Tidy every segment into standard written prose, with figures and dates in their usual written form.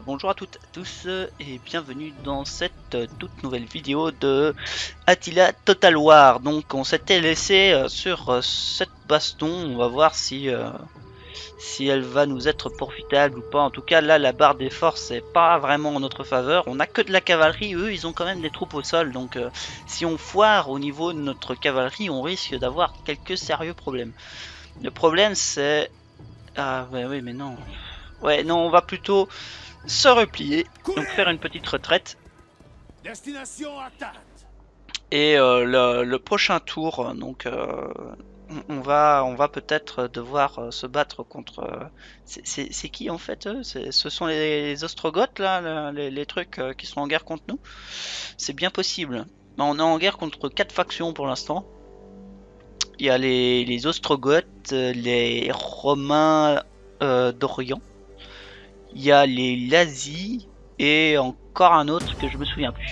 Bonjour à toutes et tous et bienvenue dans cette toute nouvelle vidéo de Attila Total War. Donc on s'était laissé sur cette baston, on va voir si elle va nous être profitable ou pas. En tout cas là la barre des forces n'est pas vraiment en notre faveur, on n'a que de la cavalerie, eux ils ont quand même des troupes au sol. Donc si on foire au niveau de notre cavalerie on risque d'avoir quelques sérieux problèmes. Le problème c'est... Ah ouais, oui mais non... Ouais, non, on va plutôt se replier, donc faire une petite retraite. Et le prochain tour, donc on va peut-être devoir se battre contre... c'est qui en fait eux? Ce sont les Ostrogoths là, les trucs qui sont en guerre contre nous? C'est bien possible. On est en guerre contre 4 factions pour l'instant. Il y a les Ostrogoths, les Romains d'Orient. Il y a les Lazis et encore un autre que je me souviens plus.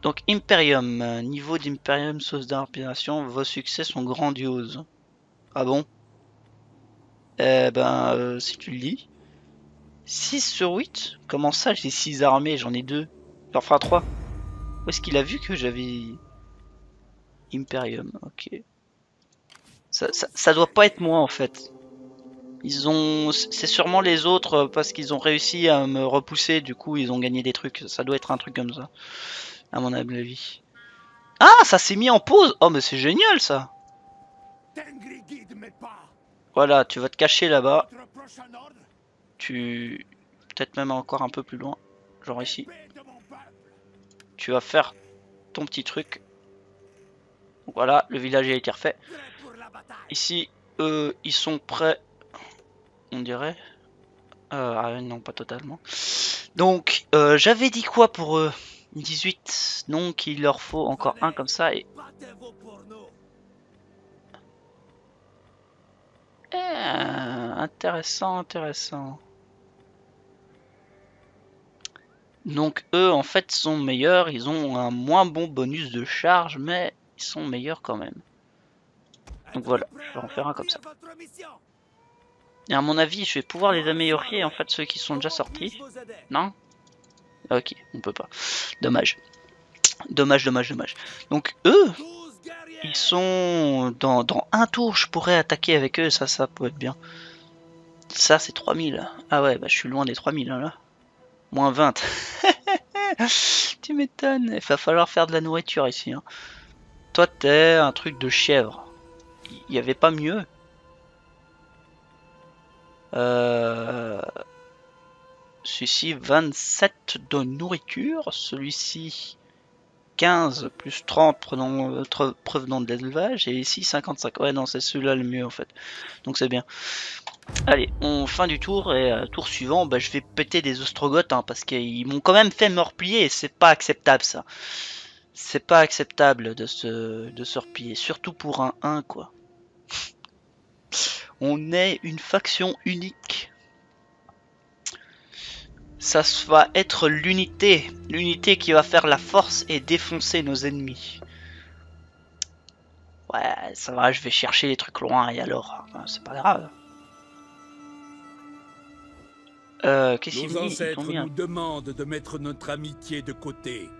Donc Imperium, niveau d'Imperium, source d'inspiration, vos succès sont grandioses. Ah bon? Eh ben, si tu le dis. 6 sur 8? Comment ça j'ai 6 armées, j'en ai 2. J'en ferai 3. Où est-ce qu'il a vu que j'avais... Imperium, ok. Ça doit pas être moi en fait. C'est sûrement les autres parce qu'ils ont réussi à me repousser, du coup ils ont gagné des trucs, ça doit être un truc comme ça, à mon avis. Ah, ça s'est mis en pause. Oh mais c'est génial ça. Voilà, tu vas te cacher là-bas. Tu... Peut-être même encore un peu plus loin, genre ici. Tu vas faire ton petit truc. Voilà, le village a été refait. Ici, ils sont prêts. On dirait ah non pas totalement. Donc j'avais dit quoi pour eux? 18. Donc il leur faut encore un comme ça et... intéressant, intéressant. Donc eux en fait sont meilleurs. Ils ont un moins bon bonus de charge mais ils sont meilleurs quand même. Donc voilà, je vais en faire un comme ça. Et à mon avis, je vais pouvoir les améliorer, en fait, ceux qui sont déjà sortis. Non? Ok, on peut pas. Dommage. Dommage, dommage, dommage. Donc, eux, ils sont... Dans un tour, je pourrais attaquer avec eux. Ça peut être bien. Ça, c'est 3000. Ah ouais, bah, je suis loin des 3000, hein, là. Moins 20. Tu m'étonnes. Il va falloir faire de la nourriture, ici. Hein. Toi, t'es un truc de chèvre. Il n'y avait pas mieux. Celui-ci 27 de nourriture, celui-ci 15 plus 30 provenant de l'élevage et ici 55. Ouais non c'est celui-là le mieux en fait, donc c'est bien. Allez, on fin du tour et tour suivant bah, je vais péter des Ostrogoths hein, parce qu'ils m'ont quand même fait me replier et c'est pas acceptable ça. C'est pas acceptable de se replier, surtout pour un 1 quoi. On est une faction unique. Ça va être l'unité. L'unité qui va faire la force et défoncer nos ennemis. Ouais, ça va, je vais chercher les trucs loin et alors, c'est pas grave. Qu'est-ce qu'ils nous demandent de mettre notre amitié de côté.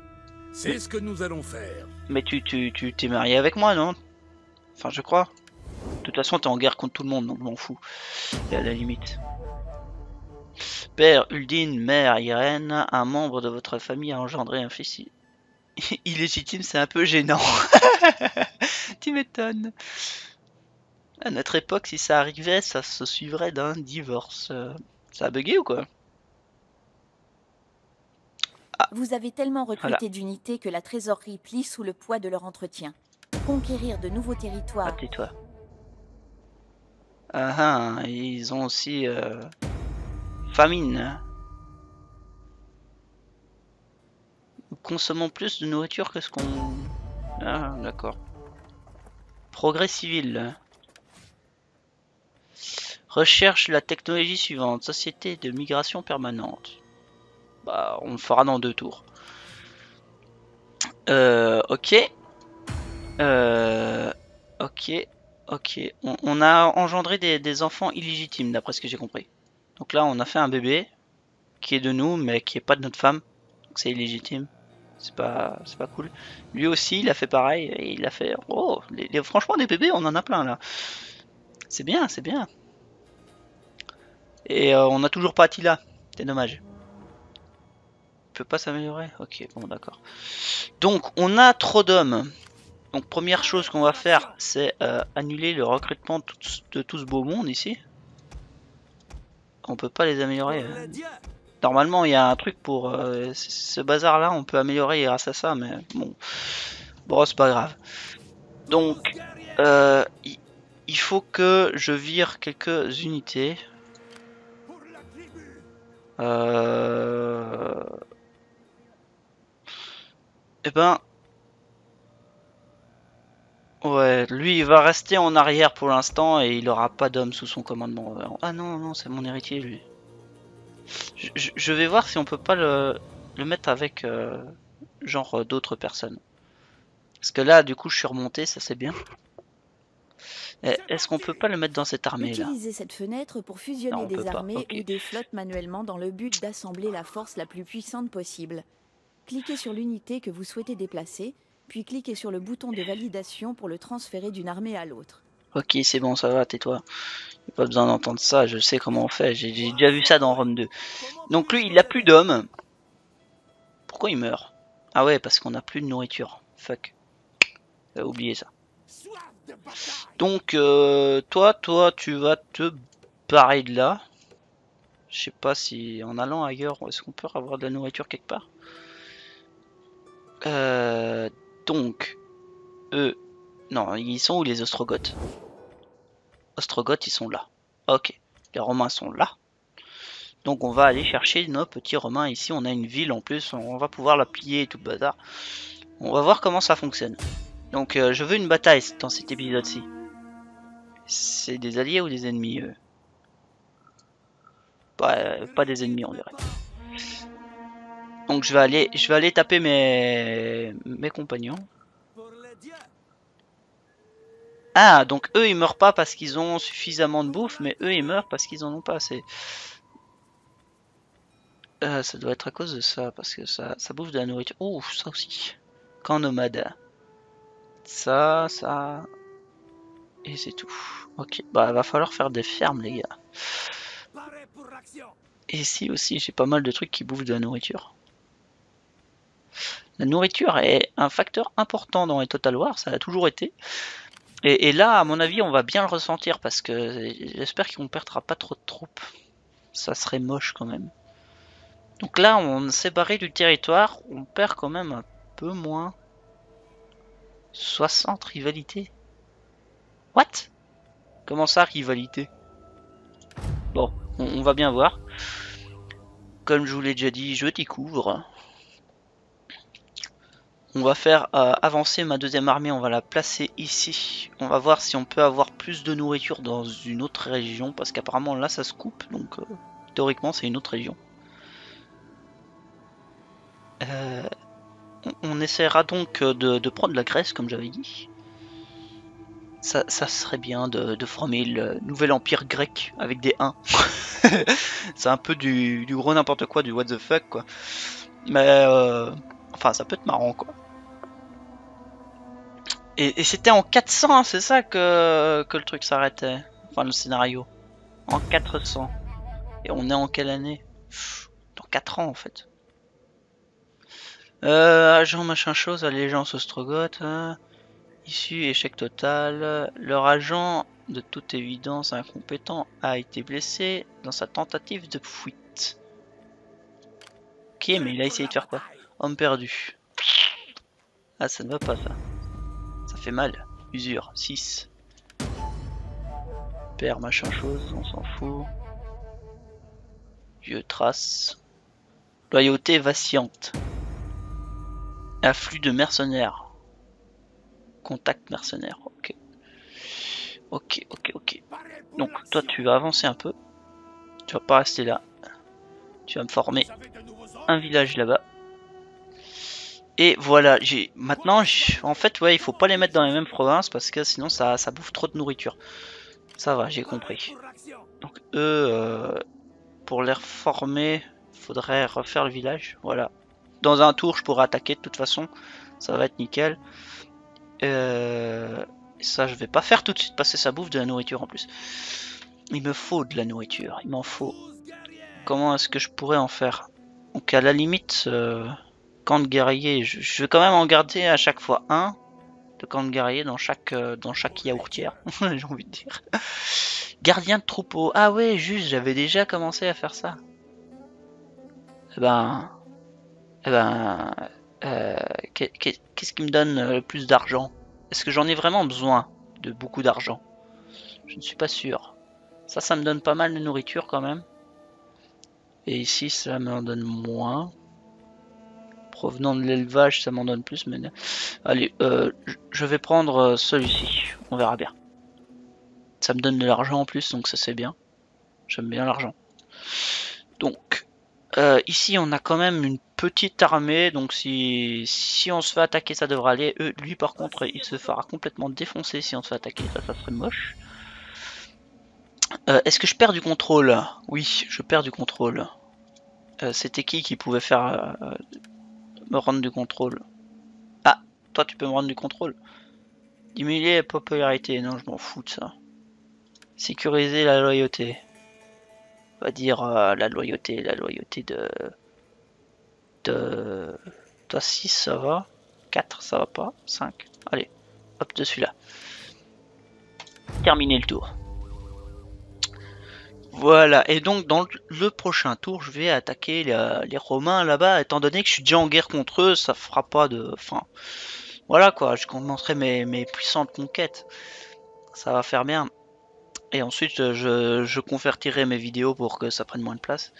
C'est ce que nous allons faire. Mais tu t'es marié avec moi, non? Enfin, je crois. De toute façon, t'es en guerre contre tout le monde, donc je m'en fous. Et à la limite. Père Uldin, mère Irène, un membre de votre famille a engendré un fils illégitime, c'est un peu gênant. Tu m'étonnes. À notre époque, si ça arrivait, ça se suivrait d'un divorce. Ça a bugué ou quoi? Ah. Vous avez tellement recruté voilà. D'unités que la trésorerie plie sous le poids de leur entretien. Conquérir de nouveaux territoires. Ah, tais-toi. Ah, ils ont aussi famine. Nous consommons plus de nourriture que ce qu'on... Ah, d'accord. Progrès civil. Recherche la technologie suivante. Société de migration permanente. Bah, on le fera dans 2 tours. Ok. Ok, on a engendré des enfants illégitimes d'après ce que j'ai compris. Donc là on a fait un bébé. qui est de nous mais qui est pas de notre femme, donc c'est illégitime, c'est pas cool. Lui aussi il a fait pareil et il a fait oh franchement des bébés on en a plein là, c'est bien, c'est bien. Et on n'a toujours pas Attila, c'est dommage. Il peut pas s'améliorer, ok bon d'accord. Donc on a trop d'hommes. Donc première chose qu'on va faire, c'est annuler le recrutement de tout ce beau monde ici. On peut pas les améliorer. Normalement il y a un truc pour ce bazar là, on peut améliorer grâce à ça, mais bon c'est pas grave. Donc il faut que je vire quelques unités. Eh ben ouais, lui il va rester en arrière pour l'instant et il aura pas d'homme sous son commandement. Ah non, non, c'est mon héritier lui. Je vais voir si on peut pas le mettre avec genre d'autres personnes. Parce que là du coup je suis remonté, ça c'est bien. Est-ce qu'on peut pas le mettre dans cette armée là? Utiliser cette fenêtre pour fusionner non, des armées okay. ou des flottes manuellement dans le but d'assembler la force la plus puissante possible. Cliquez sur l'unité que vous souhaitez déplacer. Puis cliquez sur le bouton de validation pour le transférer d'une armée à l'autre. Ok, c'est bon, ça va, tais-toi. J'ai pas besoin d'entendre ça, je sais comment on fait. J'ai déjà vu ça dans Rome 2. Donc lui, il a plus d'hommes. Pourquoi il meurt? Ah ouais, parce qu'on a plus de nourriture. Fuck. Oubliez ça. Donc, toi, tu vas te barrer de là. Je sais pas si en allant ailleurs, est-ce qu'on peut avoir de la nourriture quelque part? Donc, eux, non, ils sont où les Ostrogoths? Ostrogoths, ils sont là. Ok, les Romains sont là. Donc on va aller chercher nos petits Romains ici. On a une ville en plus, on va pouvoir la plier et tout le bazar. On va voir comment ça fonctionne. Donc je veux une bataille dans cet épisode-ci. C'est des alliés ou des ennemis eux? Pas des ennemis, on dirait. Donc je vais aller taper mes compagnons. Ah, donc eux ils meurent pas parce qu'ils ont suffisamment de bouffe, mais eux ils meurent parce qu'ils en ont pas assez. Ça doit être à cause de ça, parce que ça bouffe de la nourriture. Oh, ça aussi. Camp nomade. Ça. Et c'est tout. Ok, bah va falloir faire des fermes les gars. Et ici aussi j'ai pas mal de trucs qui bouffent de la nourriture. La nourriture est un facteur important dans les Total War, ça a toujours été. Et là, à mon avis, on va bien le ressentir parce que j'espère qu'on ne perdra pas trop de troupes. Ça serait moche quand même. Donc là, on s'est barré du territoire, on perd quand même un peu moins. 60 rivalités. What? Comment ça, rivalité? Bon, on va bien voir. Comme je vous l'ai déjà dit, je t'y couvre. On va faire avancer ma deuxième armée, on va la placer ici. On va voir si on peut avoir plus de nourriture dans une autre région, parce qu'apparemment là ça se coupe, donc théoriquement c'est une autre région. On essaiera donc de prendre la Grèce, comme j'avais dit. Ça serait bien de former le nouvel empire grec avec des 1. C'est un peu du gros n'importe quoi, du what the fuck quoi. Mais enfin ça peut être marrant quoi. Et c'était en 400, c'est ça que le truc s'arrêtait. Enfin le scénario. En 400. Et on est en quelle année? Dans 4 ans en fait. Agent machin chose, allégeance Ostrogoth. Issue, échec total. Leur agent, de toute évidence incompétent, a été blessé dans sa tentative de fuite. Ok, mais il a essayé de faire quoi? Homme perdu. Ah, ça ne va pas ça. Ça fait mal. Usure, 6. Père machin chose, on s'en fout. Vieux trace. Loyauté vacillante. Afflux de mercenaires. Contact mercenaire, ok. Ok. Donc toi tu vas avancer un peu. Tu vas pas rester là. Tu vas me former un village là-bas. Et voilà, maintenant, en fait, ouais, il faut pas les mettre dans les mêmes provinces parce que sinon ça bouffe trop de nourriture. Ça va, j'ai compris. Donc eux, pour les reformer, faudrait refaire le village. Voilà. Dans un tour, je pourrais attaquer de toute façon. Ça va être nickel. Ça, je vais pas faire tout de suite passer sa bouffe de la nourriture en plus. Il me faut de la nourriture. Il m'en faut. Comment est-ce que je pourrais en faire? Donc à la limite, camp de guerrier. Je vais quand même en garder à chaque fois un. De camp de guerrier dans chaque yaourtière. J'ai envie de dire. Gardien de troupeau. Ah ouais, juste, j'avais déjà commencé à faire ça. Eh ben, qu'est-ce qui me donne le plus d'argent? Est-ce que j'en ai vraiment besoin de beaucoup d'argent? Je ne suis pas sûr. Ça me donne pas mal de nourriture quand même. Et ici, ça m'en donne moins. Provenant de l'élevage, ça m'en donne plus. Mais... Allez, je vais prendre celui-ci. On verra bien. Ça me donne de l'argent en plus, donc ça c'est bien. J'aime bien l'argent. Donc, ici on a quand même une petite armée. Donc si on se fait attaquer, ça devrait aller. Lui par contre, il se fera complètement défoncer si on se fait attaquer. Ça serait moche. Est-ce que je perds du contrôle? Oui, je perds du contrôle. C'était qui pouvait faire me rendre du contrôle? Ah, toi tu peux me rendre du contrôle. Diminuer la popularité. Non, je m'en fous de ça. Sécuriser la loyauté. On va dire la loyauté de... Toi 6 ça va, 4 ça va pas, 5. Allez, hop de celui-là. Terminer le tour. Voilà, et donc dans le prochain tour, je vais attaquer les Romains là-bas, étant donné que je suis déjà en guerre contre eux, ça fera pas de... Enfin, voilà quoi, je commencerai mes puissantes conquêtes. Ça va faire bien. Et ensuite je convertirai mes vidéos pour que ça prenne moins de place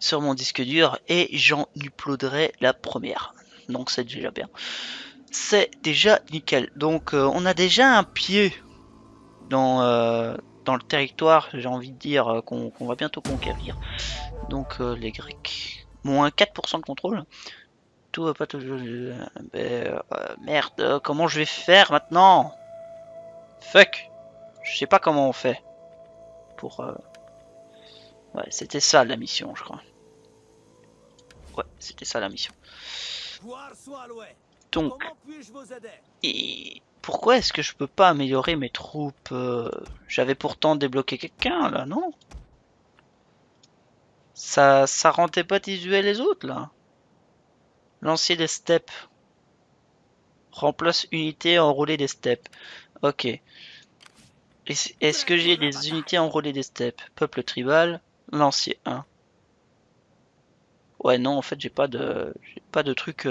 sur mon disque dur et j'en uploaderai la première. Donc c'est déjà bien. C'est déjà nickel. Donc on a déjà un pied dans le territoire, j'ai envie de dire, qu'on va bientôt conquérir. Donc les Grecs. Moins 4% de contrôle. Tout va pas toujours... merde, comment je vais faire maintenant? Fuck. Je sais pas comment on fait. Pour ouais, c'était ça la mission, je crois. Ouais, c'était ça la mission. Donc, et pourquoi est-ce que je peux pas améliorer mes troupes? J'avais pourtant débloqué quelqu'un là, non? Ça rendait pas désuet les autres là. Lancer des steppes. Remplace unité enrôlée des steppes. Ok. Est-ce que j'ai des unités enrôlées des steppes? Peuple tribal, lancier 1. Ouais non, en fait j'ai pas de truc.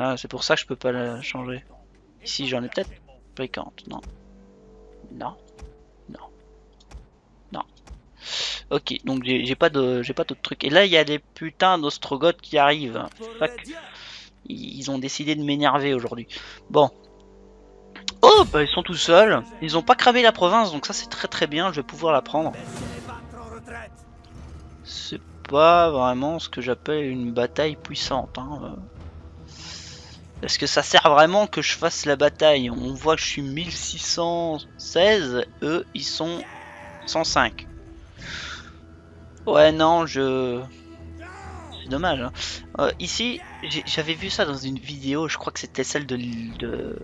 Ah, c'est pour ça que je peux pas la changer. Ici j'en ai peut-être. Bricante, non. Non. Non. Non. Ok, donc j'ai pas d'autres trucs. Et là il y a des putains d'Ostrogoths qui arrivent. Fuck. Ils ont décidé de m'énerver aujourd'hui. Bon. Oh bah ils sont tout seuls, ils ont pas cramé la province, donc ça c'est très très bien, je vais pouvoir la prendre. C'est pas vraiment ce que j'appelle une bataille puissante. Hein. Est-ce que ça sert vraiment que je fasse la bataille? On voit que je suis 1616, eux ils sont 105. Ouais non, c'est dommage. Hein. Ici, j'avais vu ça dans une vidéo, je crois que c'était celle de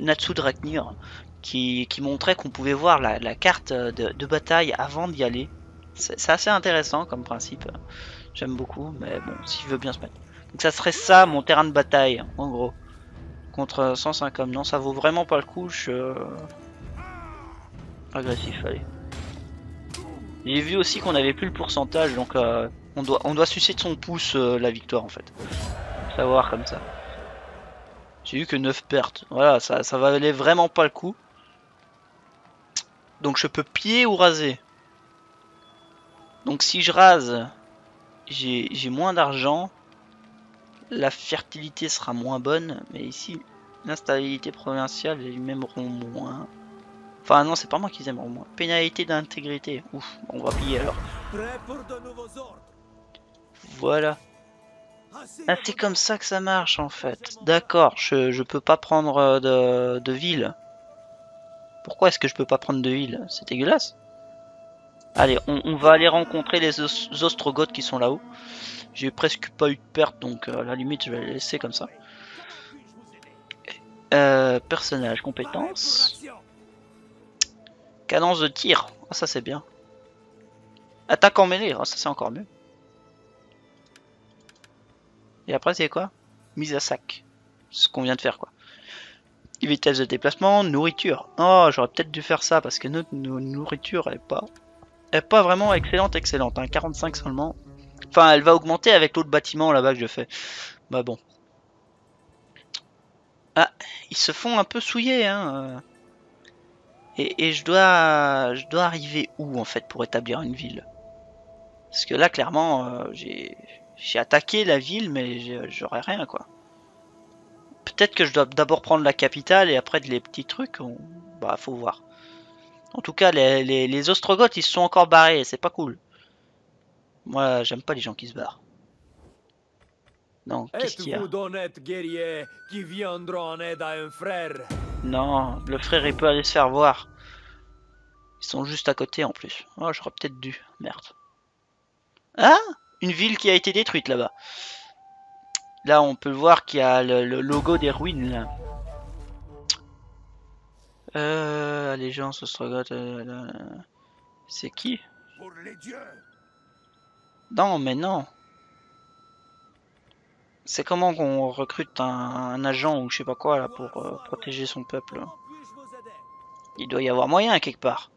Natsu Dragnir qui montrait qu'on pouvait voir la carte de bataille avant d'y aller. C'est assez intéressant comme principe, j'aime beaucoup, mais bon, s'il veut bien se mettre. Donc ça serait ça mon terrain de bataille en gros, contre 105 hommes. Non, ça vaut vraiment pas le coup, je agressif. Allez, j'ai vu aussi qu'on avait plus le pourcentage, donc on doit sucer de son pouce la victoire en fait. Faut savoir comme ça. J'ai eu que 9 pertes. Voilà, ça valait vraiment pas le coup. Donc je peux piller ou raser. Donc si je rase, j'ai moins d'argent. La fertilité sera moins bonne. Mais ici, l'instabilité provinciale, ils m'aimeront moins. Enfin non, c'est pas moi qu'ils aimeront moins. Pénalité d'intégrité. Ouf, on va piller alors. Voilà. Ah, c'est comme ça que ça marche en fait. D'accord, je peux pas prendre de ville. Pourquoi est-ce que je peux pas prendre de ville? C'est dégueulasse. Allez, on va aller rencontrer les Ostrogoths qui sont là-haut. J'ai presque pas eu de perte, donc à la limite, je vais les laisser comme ça. Personnage, compétences. Cadence de tir. Ah, ça c'est bien. Attaque en mêlée. Ah, ça c'est encore mieux. Et après, c'est quoi? Mise à sac. C'est ce qu'on vient de faire, quoi. Vitesse de déplacement, nourriture. Oh, j'aurais peut-être dû faire ça parce que notre nourriture, elle est pas vraiment excellente. Hein, 45 seulement. Enfin, elle va augmenter avec l'autre bâtiment là-bas que je fais. Bah bon. Ah, ils se font un peu souiller, hein. Et je dois arriver où en fait pour établir une ville? Parce que là, clairement, j'ai attaqué la ville, mais j'aurais rien, quoi. Peut-être que je dois d'abord prendre la capitale et après les petits trucs, bah faut voir. En tout cas, les Ostrogoths ils se sont encore barrés, c'est pas cool. Moi j'aime pas les gens qui se barrent. Non, qu'est-ce qu'il y a? Guerrier qui viendra en aide à un frère? Non, le frère il peut aller se faire voir. Ils sont juste à côté en plus. Oh, j'aurais peut-être dû, merde. Ah, une ville qui a été détruite là-bas. Là, on peut voir qu'il y a le logo des ruines, là. Allégeance Ostrogoth... C'est qui? Pour les dieux. Non, mais non. C'est comment qu'on recrute un agent ou je sais pas quoi, là, pour protéger son peuple. Il doit y avoir moyen, quelque part.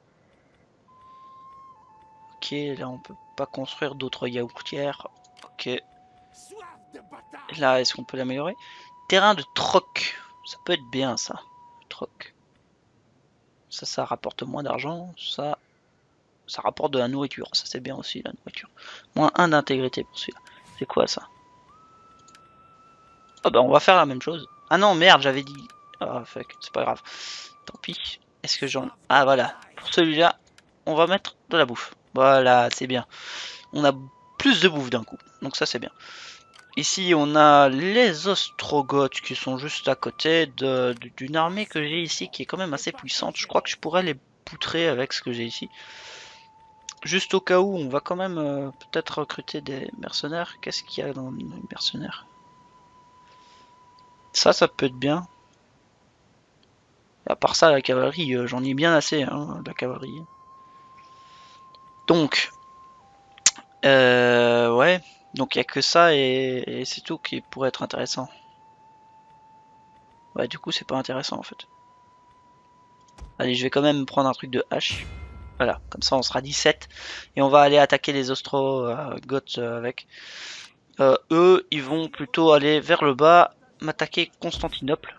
Ok, là, on peut pas construire d'autres yaourtières. Ok. Là, est-ce qu'on peut l'améliorer? Terrain de troc. Ça peut être bien, ça. Troc. Ça rapporte moins d'argent. Ça rapporte de la nourriture. Ça, c'est bien aussi, la nourriture. Moins 1 d'intégrité pour celui-là. C'est quoi, ça? Ah bah, on va faire la même chose. Ah non, merde, j'avais dit... Ah, fuck, c'est pas grave. Tant pis. Est-ce que j'en... Ah, voilà. Pour celui-là, on va mettre de la bouffe. Voilà, c'est bien. On a plus de bouffe d'un coup. Donc ça, c'est bien. Ici, on a les Ostrogoths qui sont juste à côté d'une armée que j'ai ici qui est quand même assez puissante. Je crois que je pourrais les poutrer avec ce que j'ai ici. Juste au cas où, on va quand même peut-être recruter des mercenaires. Qu'est-ce qu'il y a dans les mercenaires? Ça peut être bien. À part ça, la cavalerie, j'en ai bien assez, hein, de la cavalerie. Donc, ouais... Donc il n'y a que ça et c'est tout qui pourrait être intéressant. Ouais, du coup c'est pas intéressant en fait. Allez, je vais quand même prendre un truc de hache. Voilà, comme ça on sera 17. Et on va aller attaquer les Ostrogoths avec. Eux, ils vont plutôt aller vers le bas, m'attaquer Constantinople.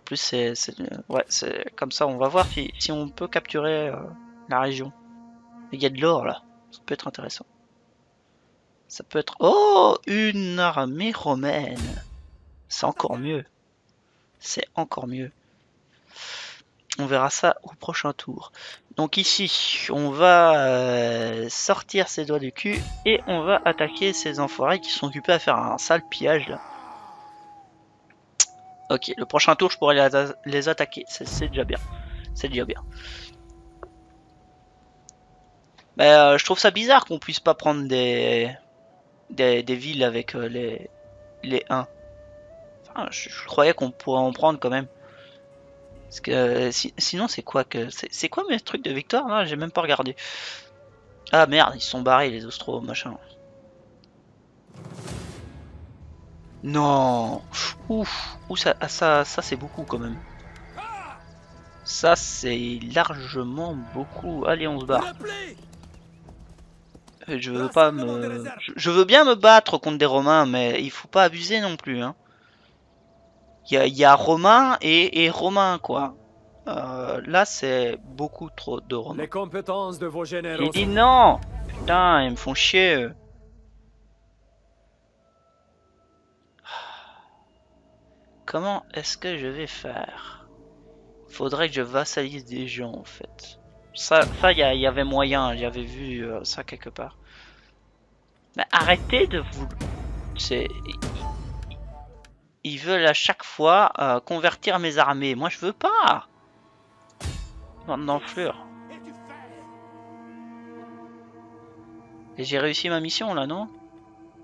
En plus c'est comme ça, on va voir si on peut capturer la région. Il y a de l'or là, ça peut être intéressant. Ça peut être... Oh, une armée romaine. C'est encore mieux. C'est encore mieux. On verra ça au prochain tour. Donc ici, on va sortir ses doigts du cul et on va attaquer ces enfoirés qui sont occupés à faire un sale pillage là. Ok, le prochain tour, je pourrais les attaquer. C'est déjà bien. C'est déjà bien. Mais je trouve ça bizarre qu'on puisse pas prendre des villes avec les 1. Enfin, je croyais qu'on pourrait en prendre quand même. Parce que sinon c'est quoi que... C'est quoi mes trucs de victoire là? J'ai même pas regardé. Ah merde, ils sont barrés les Ostro machin. Non. Ouf. Ouh, ça c'est beaucoup quand même. Ça c'est largement beaucoup. Allez, on se barre. Je veux pas me... Je veux bien me battre contre des Romains, mais il faut pas abuser non plus. Hein. Il y a Romains et Romains, quoi. Là, c'est beaucoup trop de Romains. Les compétences de vos généraux... J'ai dit non! Putain, ils me font chier, eux. Comment est-ce que je vais faire? Faudrait que je vassalise des gens, en fait. Ça, y avait moyen, j'avais vu ça quelque part. Mais arrêtez de vous... Ils veulent à chaque fois convertir mes armées. Moi, je veux pas. Bande d'enflures. Et j'ai réussi ma mission là, non?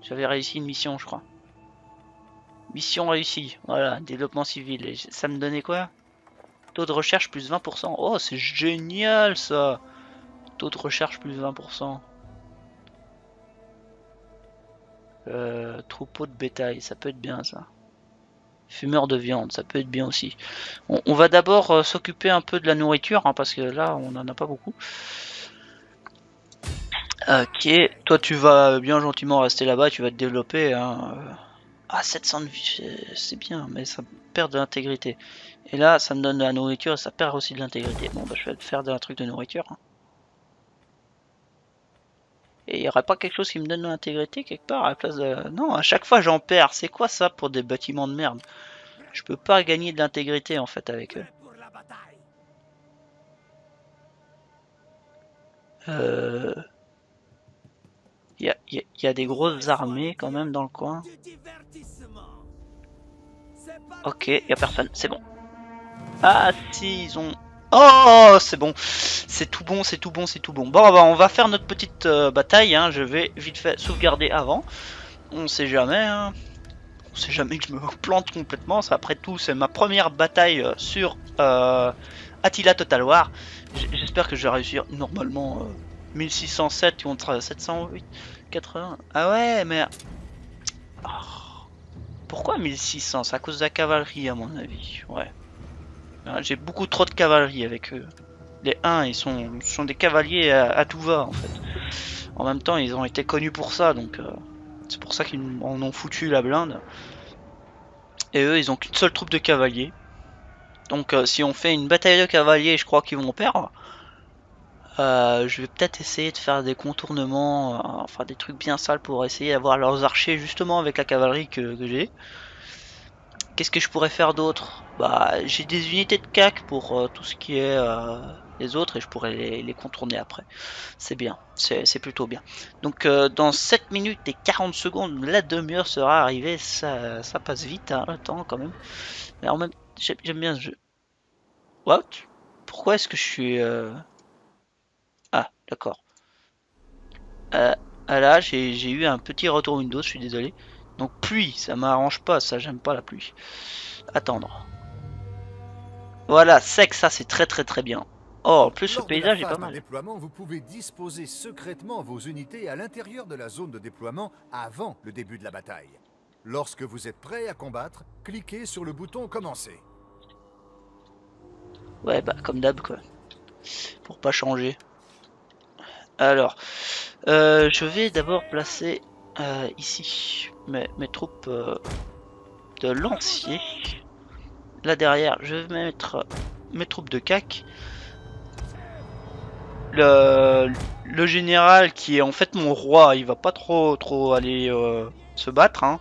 J'avais réussi une mission, je crois. Mission réussie. Voilà, développement civil. Et ça me donnait quoi? Taux de recherche plus 20%. Oh, c'est génial ça! Taux de recherche plus 20%. Troupeau de bétail, ça peut être bien ça. Fumeur de viande, ça peut être bien aussi. On va d'abord s'occuper un peu de la nourriture, hein, parce que là, on n'en a pas beaucoup. Ok, toi tu vas bien gentiment rester là-bas, tu vas te développer. Hein. Ah, 700 de vie, c'est bien, mais ça perd de l'intégrité. Et là, ça me donne de la nourriture et ça perd aussi de l'intégrité. Bon, bah, je vais faire un truc de nourriture. Hein. Et il n'y aura pas quelque chose qui me donne de l'intégrité quelque part à la place de... Non, à chaque fois j'en perds. C'est quoi ça pour des bâtiments de merde? Je peux pas gagner de l'intégrité en fait avec eux. Il y a des grosses armées quand même dans le coin. Ok, il n'y a personne, c'est bon. Ah si, ils ont... Oh, c'est bon, c'est tout bon, c'est tout bon, c'est tout bon. Bon, bah, on va faire notre petite bataille, hein. Je vais vite fait sauvegarder avant. On sait jamais, hein. On sait jamais que je me plante complètement. Après tout, c'est ma première bataille sur Attila Total War. J'espère que je vais réussir normalement 1607 contre 708, 80. Ah ouais, mais... Oh. Pourquoi 1600? C'est à cause de la cavalerie à mon avis, ouais. J'ai beaucoup trop de cavalerie avec eux. Les Huns, ils sont des cavaliers à tout va en fait. En même temps, ils ont été connus pour ça, donc c'est pour ça qu'ils en ont foutu la blinde. Et eux, ils ont qu'une seule troupe de cavaliers. Donc si on fait une bataille de cavaliers, je crois qu'ils vont perdre. Je vais peut-être essayer de faire des contournements, enfin des trucs bien sales pour essayer d'avoir leurs archers justement avec la cavalerie que j'ai. Qu'est-ce que je pourrais faire d'autre? Bah, j'ai des unités de CAC pour tout ce qui est les autres et je pourrais les contourner après. C'est bien, c'est plutôt bien. Donc dans 7 minutes et 40 secondes, la demi-heure sera arrivée. Ça passe vite, hein, le temps quand même. Mais en même temps, j'aime bien ce jeu. What? Pourquoi est-ce que je suis... Ah, d'accord. Ah là, j'ai eu un petit retour Windows, je suis désolé. Donc pluie, ça m'arrange pas, ça j'aime pas la pluie. Attendre. Voilà, sec, ça c'est très très très bien. Oh, en plus ce paysage est pas mal. Déploiement, vous pouvez disposer secrètement vos unités à l'intérieur de la zone de déploiement avant le début de la bataille. Lorsque vous êtes prêt à combattre, cliquez sur le bouton commencer. Ouais, bah comme d'hab quoi. Pour pas changer. Alors, je vais d'abord placer... ici, mes troupes de lanciers. Là derrière, je vais mettre mes troupes de CAC. Le général qui est en fait mon roi, il va pas trop aller se battre. Hein.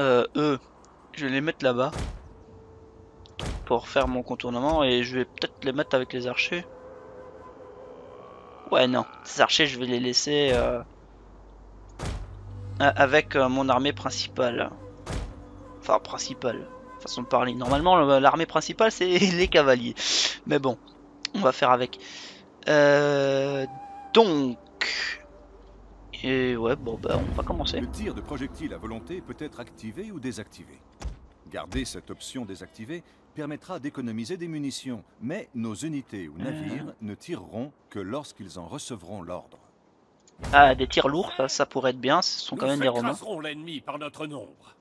Eux, je vais les mettre là-bas pour faire mon contournement et je vais peut-être les mettre avec les archers. Ouais, non, ces archers, je vais les laisser. Avec mon armée principale. Enfin, principale. Façon de parler. Normalement, l'armée principale, c'est les cavaliers. Mais bon, on va faire avec. Donc... Et ouais, bon, bah, on va commencer. Le tir de projectile à volonté peut être activé ou désactivé. Garder cette option désactivée permettra d'économiser des munitions. Mais nos unités ou navires ne tireront que lorsqu'ils en recevront l'ordre. Ah, des tirs lourds, ça pourrait être bien, ce sont quand même des Romains. Par notre nombre.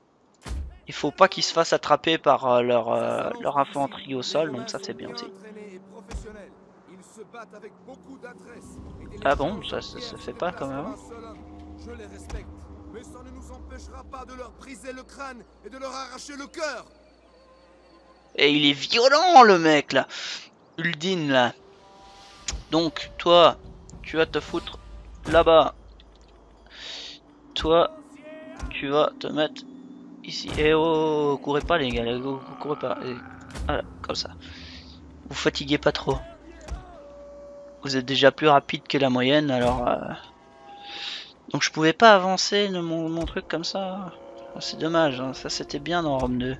Il faut pas qu'ils se fassent attraper par leur infanterie au sol, donc ça c'est bien aussi. Ah bon, ça se fait pas comme avant. Je les respecte, mais ça ne nous empêchera pas de leur briser le crâne et de leur arracher le cœur. Et il est violent le mec là, Uldin là. Donc toi, tu vas te foutre là-bas. Toi, tu vas te mettre ici. Et oh, courez pas les gars, courez pas. Et voilà, comme ça. Vous fatiguez pas trop. Vous êtes déjà plus rapide que la moyenne, alors... Donc je pouvais pas avancer mon truc comme ça. C'est dommage, hein. Ça c'était bien dans Rome 2.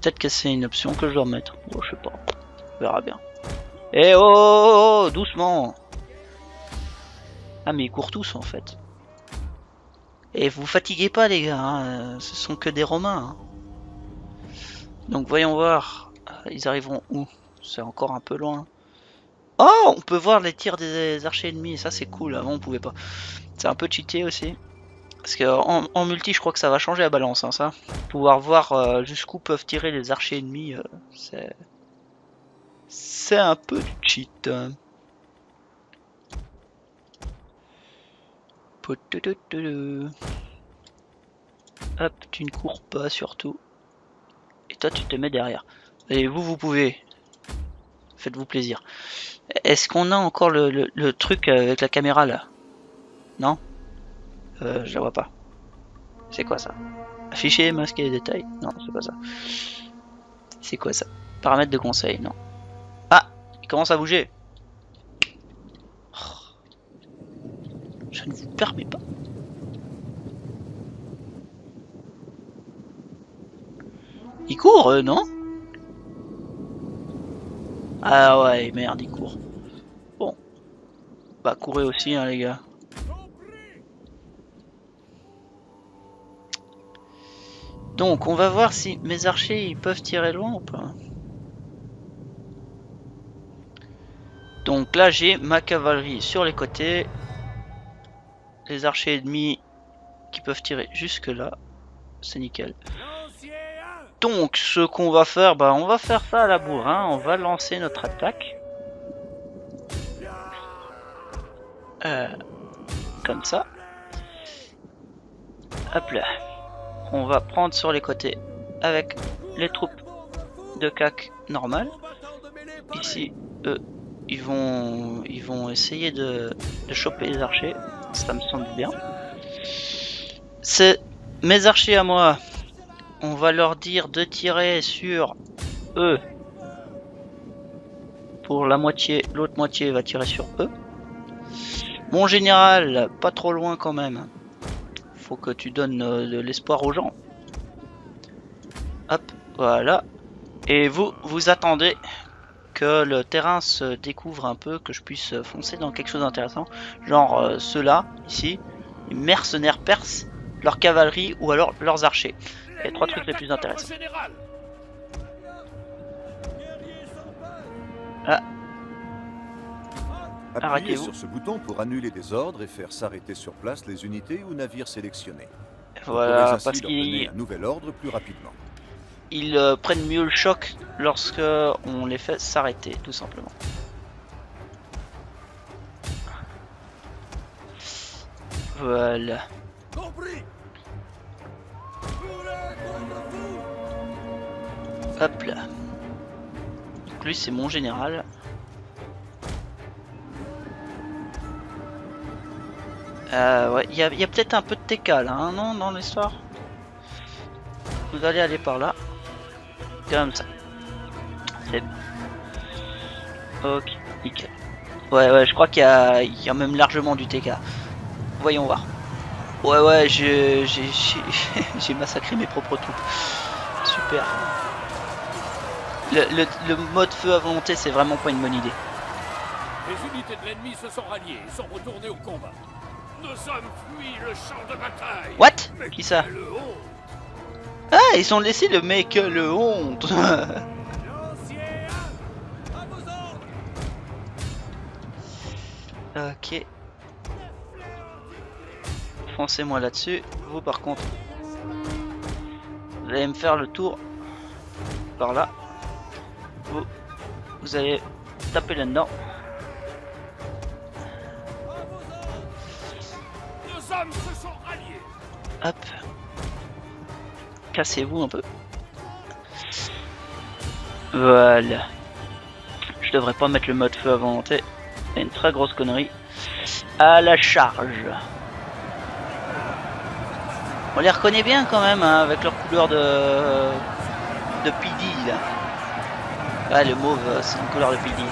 Peut-être que c'est une option que je dois remettre. Bon, je sais pas, on verra bien. Et oh, doucement. Ah mais ils courent tous en fait. Et vous fatiguez pas les gars, hein. Ce sont que des Romains. Hein. Donc voyons voir, ils arriveront où? C'est encore un peu loin. Oh, on peut voir les tirs des archers ennemis, ça c'est cool, avant on pouvait pas. C'est un peu cheaté aussi. Parce que en multi je crois que ça va changer la balance, hein, ça. Pouvoir voir jusqu'où peuvent tirer les archers ennemis, c'est un peu cheat. Hop, tu ne cours pas surtout. Et toi tu te mets derrière. Et vous pouvez. Faites-vous plaisir. Est-ce qu'on a encore le truc avec la caméra là? Non, je la vois pas. C'est quoi ça? Afficher, masquer les détails. Non, c'est pas ça. C'est quoi ça? Paramètres de conseil, non. Ah, il commence à bouger. Je ne vous permets pas. Il court, non? Ah ouais, merde, il court. Bon. Bah, courez aussi, hein, les gars. Donc, on va voir si mes archers, ils peuvent tirer loin ou pas. Donc là, j'ai ma cavalerie sur les côtés. Les archers ennemis qui peuvent tirer jusque là, c'est nickel. Donc ce qu'on va faire, bah on va faire ça à la bourrin, on va lancer notre attaque comme ça. Hop là, on va prendre sur les côtés avec les troupes de CAC normales. Ici eux ils vont essayer de choper les archers. Ça me semble bien. C'est mes archers à moi. On va leur dire de tirer sur eux. Pour la moitié, l'autre moitié va tirer sur eux. Mon général, pas trop loin quand même. Faut que tu donnes de l'espoir aux gens. Hop, voilà. Et vous attendez que le terrain se découvre un peu, que je puisse foncer dans quelque chose d'intéressant, genre ceux-là, ici, les mercenaires perses, leur cavalerie ou alors leurs archers. Les trois trucs les plus intéressants. Ah. Arrêtez-vous. Appuyez sur ce bouton pour annuler des ordres et faire s'arrêter sur place les unités ou navires sélectionnés. Voilà, parce qu'il y a un nouvel ordre plus rapidement. Ils prennent mieux le choc lorsque on les fait s'arrêter, tout simplement. Voilà. Hop là. Donc lui c'est mon général. Ouais, il y a peut-être un peu de TK là, hein, non, dans l'histoire. Vous allez aller par là. Comme ça, c'est bon. Ok, nickel. Ouais, je crois qu'il y a même largement du TK. Voyons voir. Ouais, j'ai massacré mes propres troupes. Super. Le mode feu à volonté, c'est vraiment pas une bonne idée. Les unités de l'ennemi se sont ralliées et sont retournées au combat. Nos hommes fuient le champ de bataille. What? Qui ça? Ah, ils ont laissé le mec le honte. Ok. Foncez-moi là-dessus. Vous, par contre, vous allez me faire le tour par là. Vous allez taper là-dedans. Hop. Cassez-vous un peu. Voilà. Je devrais pas mettre le mode feu à volonté. C'est une très grosse connerie. À la charge. On les reconnaît bien quand même, hein, avec leur couleur de PD là. Ah, le mauve, c'est une couleur de PD.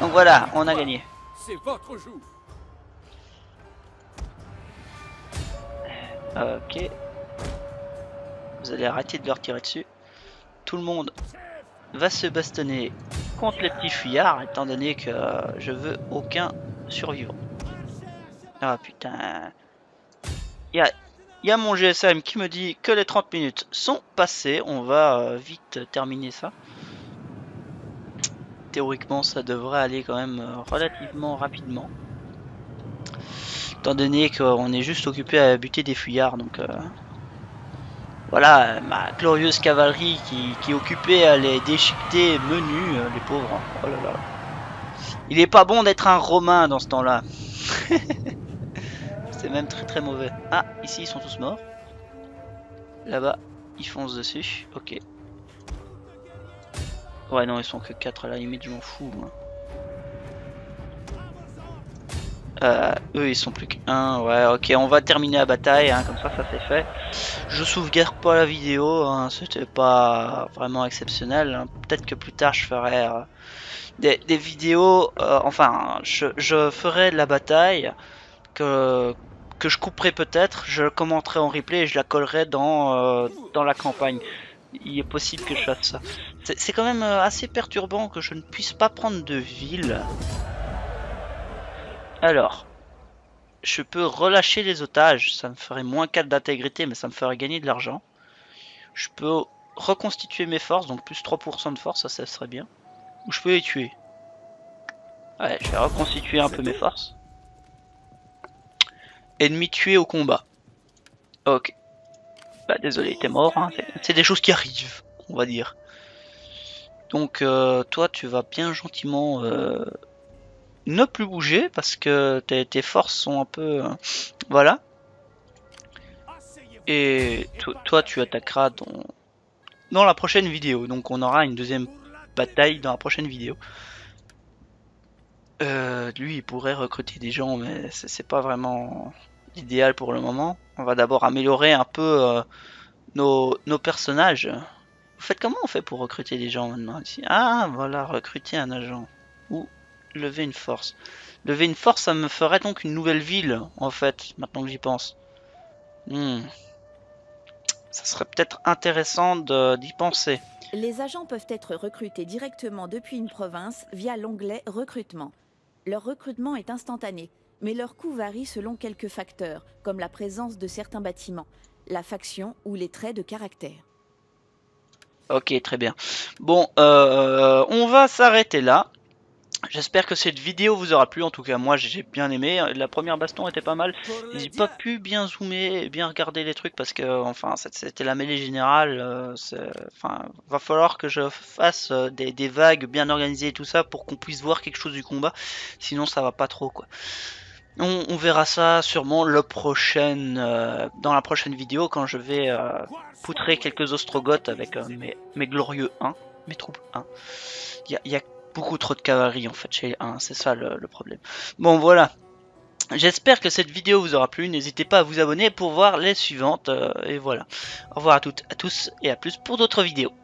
Donc voilà, on a gagné. C'est votre jour. Ok. Vous allez arrêter de leur tirer dessus. Tout le monde va se bastonner contre les petits fuyards, étant donné que je veux aucun survivant. Ah putain. Il y a mon GSM qui me dit que les 30 minutes sont passées. On va vite terminer ça. Théoriquement, ça devrait aller quand même relativement rapidement. Étant donné qu'on est juste occupé à buter des fuyards. Donc voilà, ma glorieuse cavalerie qui est occupée à les déchiqueter menus, les pauvres. Oh là là. Il est pas bon d'être un Romain dans ce temps-là. C'est même très très mauvais. Ah, ici ils sont tous morts. Là-bas, ils foncent dessus. Ok. Ouais, non, ils sont que 4 à la limite, je m'en fous. Eux, ils sont plus qu'un. Ouais, ok, on va terminer la bataille. Hein, comme ça, ça c'est fait. Je sauvegarde pas la vidéo. Hein, c'était pas vraiment exceptionnel. Hein. Peut-être que plus tard, je ferai des vidéos. Enfin, je ferai la bataille. Que je couperai peut-être, je commenterai en replay et je la collerai dans la campagne. Il est possible que je fasse ça. C'est quand même assez perturbant que je ne puisse pas prendre de ville. Alors, je peux relâcher les otages, ça me ferait moins 4 d'intégrité mais ça me ferait gagner de l'argent. Je peux reconstituer mes forces, donc plus 3% de force, ça serait bien. Ou je peux les tuer. Ouais, je vais reconstituer un peu mes forces. Ennemi tué au combat. Ok. Bah désolé, t'es mort. Hein. C'est des choses qui arrivent, on va dire. Donc toi, tu vas bien gentiment ne plus bouger parce que tes forces sont un peu... voilà. Et toi, tu attaqueras dans la prochaine vidéo. Donc on aura une deuxième bataille dans la prochaine vidéo. Lui il pourrait recruter des gens mais c'est pas vraiment idéal pour le moment. On va d'abord améliorer un peu nos personnages. Vous faites comment on fait pour recruter des gens maintenant ici? Ah voilà, recruter un agent. Ou lever une force. Lever une force, ça me ferait donc une nouvelle ville en fait, maintenant que j'y pense. Ça serait peut-être intéressant d'y penser. Les agents peuvent être recrutés directement depuis une province via l'onglet recrutement. Leur recrutement est instantané, mais leur coût varie selon quelques facteurs, comme la présence de certains bâtiments, la faction ou les traits de caractère. Ok, très bien. Bon, on va s'arrêter là. J'espère que cette vidéo vous aura plu. En tout cas, moi, j'ai bien aimé. La première baston était pas mal. J'ai pas pu bien zoomer et bien regarder les trucs parce que, enfin, c'était la mêlée générale. Enfin, va falloir que je fasse des vagues bien organisées et tout ça pour qu'on puisse voir quelque chose du combat. Sinon, ça va pas trop, quoi. On verra ça sûrement dans la prochaine vidéo quand je vais poutrer quelques Ostrogoths avec mes glorieux 1, mes troupes 1. Il y a beaucoup trop de cavalerie en fait chez 1, c'est ça le problème. Bon voilà, j'espère que cette vidéo vous aura plu, n'hésitez pas à vous abonner pour voir les suivantes, et voilà. Au revoir à toutes, à tous, et à plus pour d'autres vidéos.